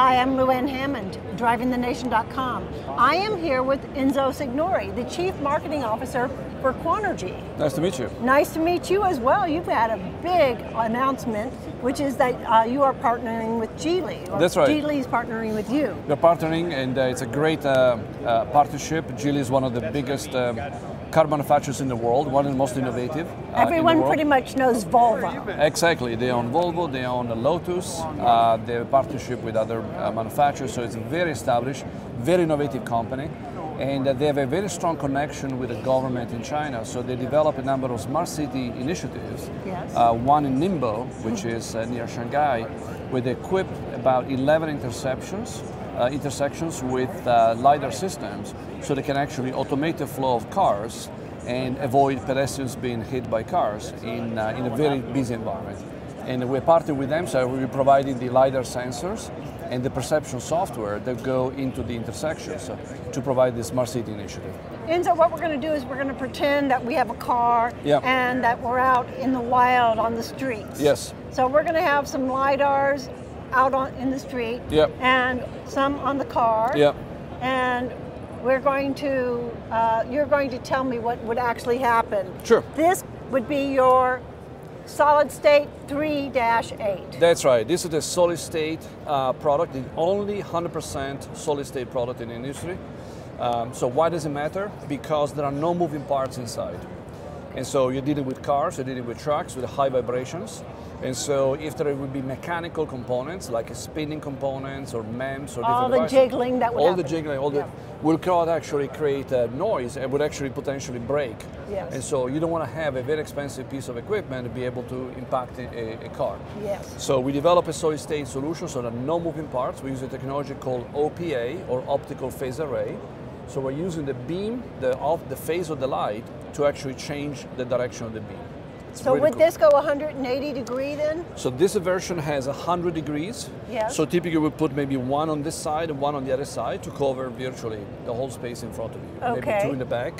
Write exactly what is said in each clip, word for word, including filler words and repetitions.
Hi, I'm Luann Hammond, driving the nation dot com. I am here with Enzo Signori, the Chief Marketing Officer for Quanergy. Nice to meet you. Nice to meet you as well. You've had a big announcement, which is that uh, you are partnering with Geely. That's right. Geely is partnering with you. We're partnering, and uh, it's a great uh, uh, partnership. Geely is one of the biggest um, car manufacturers in the world, one of the most innovative. Uh, Everyone in pretty much knows Volvo. Exactly, they own Volvo, they own Lotus, uh, they have a partnership with other uh, manufacturers, so it's a very established, very innovative company, and uh, they have a very strong connection with the government in China, so they develop a number of smart city initiatives, yes. uh, one in Ningbo, which is uh, near Shanghai, where they equip about eleven interceptions Uh, intersections with uh, LiDAR systems, so they can actually automate the flow of cars and avoid pedestrians being hit by cars in, uh, in a very busy environment. And we're partnering with them, so we're providing the LiDAR sensors and the perception software that go into the intersections uh, to provide this smart city initiative. And so what we're going to do is we're going to pretend that we have a car yeah. and that we're out in the wild on the streets. Yes. So we're going to have some LiDARs out on, in the street, yep. and some on the car, yep. and we're going to, uh, you're going to tell me what would actually happen. Sure. This would be your solid state three dash eight. That's right. This is a solid state uh, product, the only one hundred percent solid state product in the industry. Um, so why does it matter? Because there are no moving parts inside. And so you're dealing with cars, you're dealing with trucks with high vibrations. And so if there would be mechanical components, like a spinning components or MEMS or all different All the jiggling that would all happen. All the jiggling, all yeah. the, will not actually create a noise and would actually potentially break. Yes. And so you don't want to have a very expensive piece of equipment to be able to impact a, a car. Yes. So we develop a solid state solution so there are no moving parts. We use a technology called O P A, or Optical Phase Array. So we're using the beam, the, of the phase of the light, to actually change the direction of the beam. It's so really would cool. this go one hundred eighty degree then? So this version has one hundred degrees. Yes. So typically we put maybe one on this side and one on the other side to cover virtually the whole space in front of you. Okay. Maybe two in the back.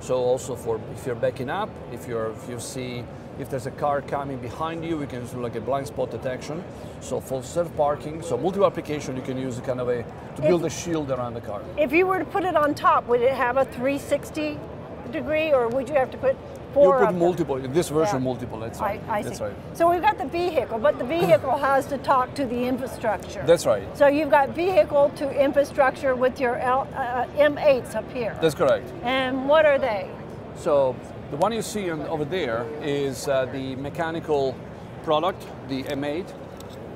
So also for if you're backing up, if you're if you see if there's a car coming behind you, we can do like a blind spot detection. So full self parking. So multiple application you can use kind of a to build if, a shield around the car. If you were to put it on top, would it have a three sixty degree, or would you have to put four? You put multiple. In this version, yeah. multiple. That's right. I, I that's see. Right. So we've got the vehicle, but the vehicle has to talk to the infrastructure. That's right. So you've got vehicle to infrastructure with your L, uh, M eights up here. That's correct. And what are they? So the one you see on, over there is uh, the mechanical product, the M eight,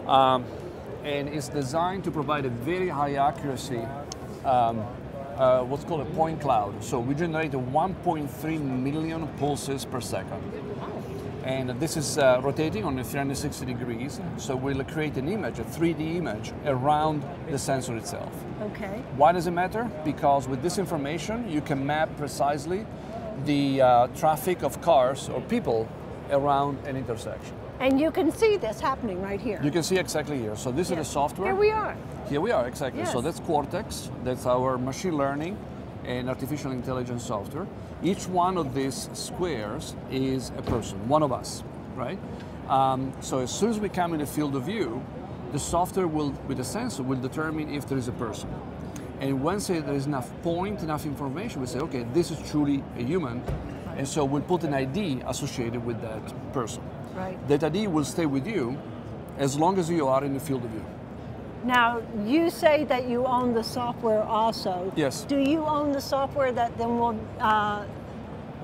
um, and it's designed to provide a very high accuracy. Um, Uh, what's called a point cloud. So we generate one point three million pulses per second. And this is uh, rotating on three hundred sixty degrees. So we'll create an image, a three D image, around the sensor itself. Okay. Why does it matter? Because with this information, you can map precisely the uh, traffic of cars or people around an intersection. And you can see this happening right here. You can see exactly here. So this yes. is the software. Here we are. Here we are, exactly. Yes. So that's Cortex. That's our machine learning and artificial intelligence software. Each one of these squares is a person, one of us, right? Um, so as soon as we come in the field of view, the software will, with the sensor, will determine if there is a person. And once there is enough point, enough information, we say, okay, this is truly a human. And so we'll put an I D associated with that person. Right. That I D will stay with you as long as you are in the field of view. Now, you say that you own the software also. Yes. Do you own the software that then will uh,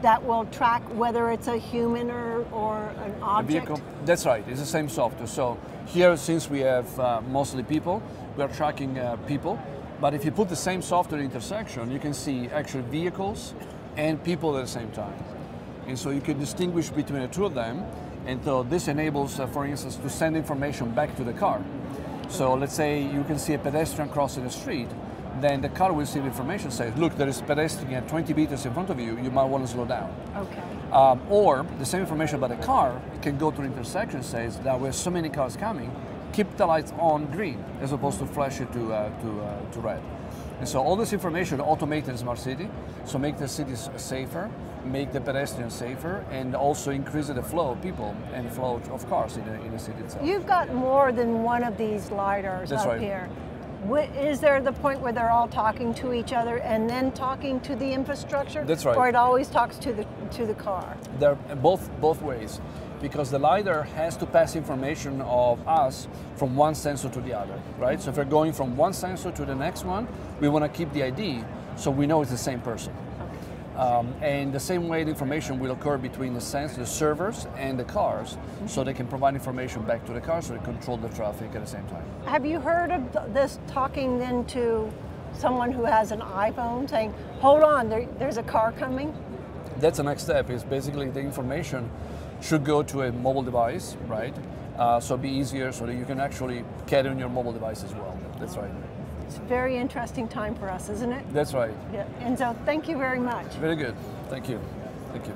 that will track whether it's a human or, or an object? A vehicle. That's right. It's the same software. So here, since we have uh, mostly people, we are tracking uh, people. But if you put the same software intersection, you can see actual vehicles and people at the same time. And so you can distinguish between the two of them. And so this enables, uh, for instance, to send information back to the car. So let's say you can see a pedestrian crossing the street, then the car will see the information, says, look, there is a pedestrian at twenty meters in front of you, you might want to slow down. Okay. Um, or the same information about a car can go to an intersection, says, there were so many cars coming, keep the lights on green, as opposed to flash it to, uh, to, uh, to red. And so all this information automated in smart city, so make the cities safer, make the pedestrians safer, and also increase the flow of people and flow of cars in the, in the city itself. You've got more than one of these LiDARs That's up right. here. Is there the point where they're all talking to each other and then talking to the infrastructure? That's right. Or it always talks to the to the car? They're both both ways, because the LiDAR has to pass information of us from one sensor to the other, right? So if we're going from one sensor to the next one, we want to keep the I D so we know it's the same person. Okay. Um, and the same way the information will occur between the sensors, the servers, and the cars, mm-hmm. so they can provide information back to the cars so they control the traffic at the same time. Have you heard of this talking then to someone who has an iPhone saying, hold on, there, there's a car coming? That's the next step, is basically the information should go to a mobile device, right? Uh, so it'd be easier so that you can actually carry on your mobile device as well. That's right. It's a very interesting time for us, isn't it? That's right. Yeah. Enzo, thank you very much. Very good. Thank you. Thank you.